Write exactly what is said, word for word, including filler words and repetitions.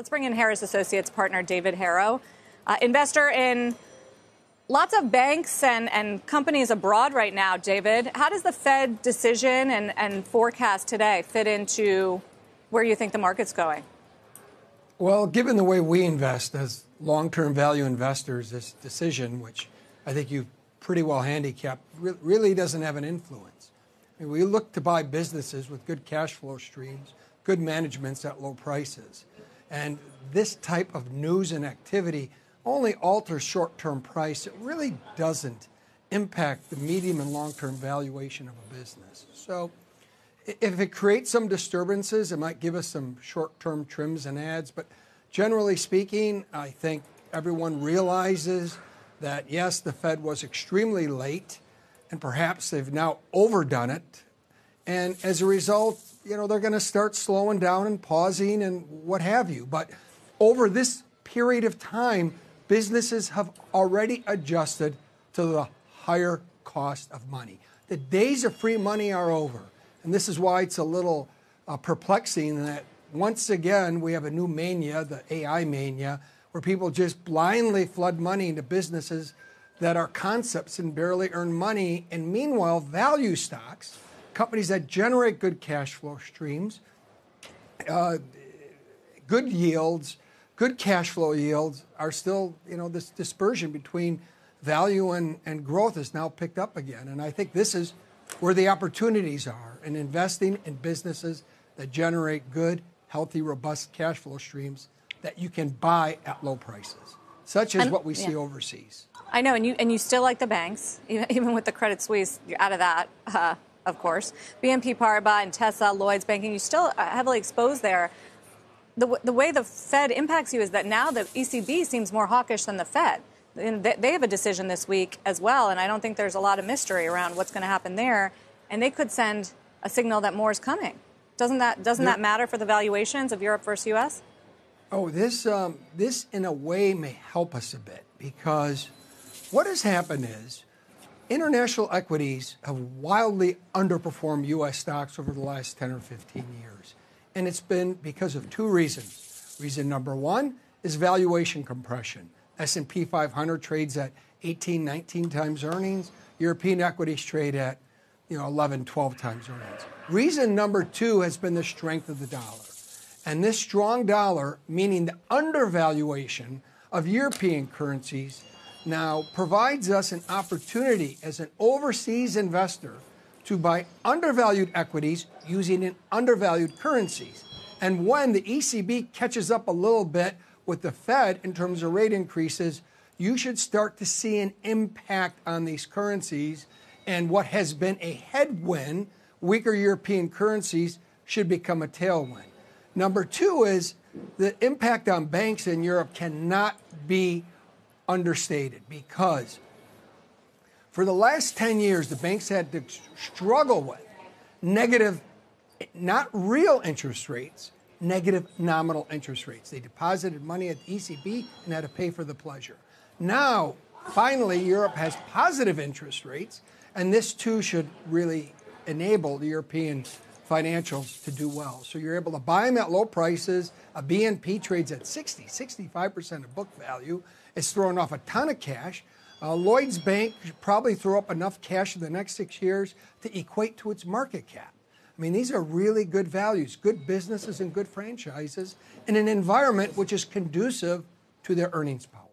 Let's bring in Harris Associates partner David Herro, uh, investor in lots of banks and, and companies abroad right now. David, how does the Fed decision and, and forecast today fit into where you think the market's going? Well, given the way we invest as long-term value investors, this decision, which I think you've pretty well handicapped, re really doesn't have an influence. I mean, we look to buy businesses with good cash flow streams, good managements at low prices. And this type of news and activity only alters short-term price. It really doesn't impact the medium and long-term valuation of a business. So if it creates some disturbances, it might give us some short-term trims and adds. But generally speaking, I think everyone realizes that, yes, the Fed was extremely late, and perhaps they've now overdone it. And as a result, you know, they're going to start slowing down and pausing and what have you. But over this period of time, businesses have already adjusted to the higher cost of money. The days of free money are over. And this is why it's a little uh, perplexing that, once again, we have a new mania, the A I mania, where people just blindly flood money into businesses that are concepts and barely earn money. And meanwhile, value stocks, companies that generate good cash flow streams, uh, good yields, good cash flow yields are still, you know, this dispersion between value and, and growth is now picked up again. And I think this is where the opportunities are in investing in businesses that generate good, healthy, robust cash flow streams that you can buy at low prices, such as and, what we yeah. see overseas. I know, and you and you still like the banks, even with the Credit Suisse, you're out of that, uh, of course. B N P Paribas and Tessa, Lloyd's banking, you still heavily exposed there. The, the way the Fed impacts you is that now the E C B seems more hawkish than the Fed. And they, they have a decision this week as well, and I don't think there's a lot of mystery around what's going to happen there. And they could send a signal that more is coming. Doesn't that, doesn't that matter for the valuations of Europe versus U S? Oh, this, um, this in a way may help us a bit, because what has happened is international equities have wildly underperformed U S stocks over the last ten or fifteen years. And it's been because of two reasons. Reason number one is valuation compression. S and P five hundred trades at eighteen, nineteen times earnings. European equities trade at, you know, eleven, twelve times earnings. Reason number two has been the strength of the dollar. And this strong dollar, meaning the undervaluation of European currencies, now provides us an opportunity as an overseas investor to buy undervalued equities using an undervalued currencies. And when the E C B catches up a little bit with the Fed in terms of rate increases, you should start to see an impact on these currencies. And what has been a headwind, weaker European currencies, should become a tailwind. Number two is the impact on banks in Europe cannot be understated, because for the last ten years, the banks had to struggle with negative, not real interest rates, negative nominal interest rates. They deposited money at the E C B and had to pay for the pleasure. Now, finally, Europe has positive interest rates, and this too should really enable the European financials to do well. So you're able to buy them at low prices. A B N P trades at sixty, sixty-five percent of book value. It's throwing off a ton of cash. Uh, Lloyd's Bank should probably throw up enough cash in the next six years to equate to its market cap. I mean, these are really good values, good businesses and good franchises in an environment which is conducive to their earnings power.